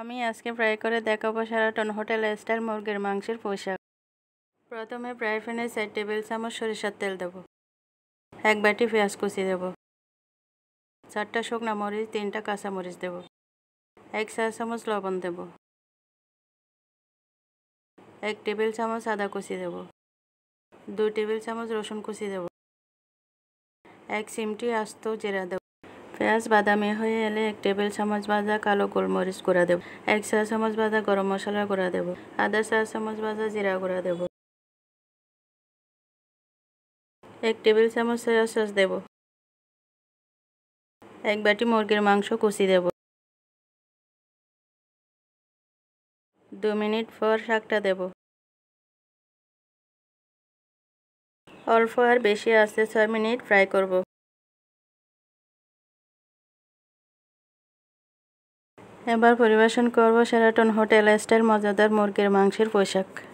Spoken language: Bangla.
আমি আজকে ফ্রাই করে দেখাবো শেরাটন হোটেল স্টাইল মুরগির মাংসের পোশাক। প্রথমে ফ্রাই প্যানে 4 টেবিল চামচ সরিষার তেল দেব, 1 বাটি পেঁয়াজ কুচি দেব, 4টা শুকনো মরিচ, 3টা কাঁচা মরিচ দেব, 1 চা চামচ লবণ দেব, 1 টেবিল চামচ আদা কুচি দেব, 2 টেবিল চামচ রসুন কুচি দেব, 1 চিমটি আস্ত জিরা দেব। পেঁয়াজ বাদামি হয়ে এলে 1 টেবিল চামচ ভাজা কালো গোলমরিচ গুঁড়া দেব, 1 চা চামচ ভাজা গরম মশলা গুঁড়া দেব, আধা চা চামচ ভাজা জিরা গুঁড়া দেব, 1 টেবিল চামচ সয়া সস দেব, 1 বাটি মুরগির মাংস কুচি দেব। 2 মিনিট পর শাকটা দেব। অল্প আর বেশি আঁচে 6 মিনিট ফ্রাই করব। এবার পরিবেশন করব শেরাটন হোটেল স্টাইল মজাদার মুরগির মাংসের পোশাক।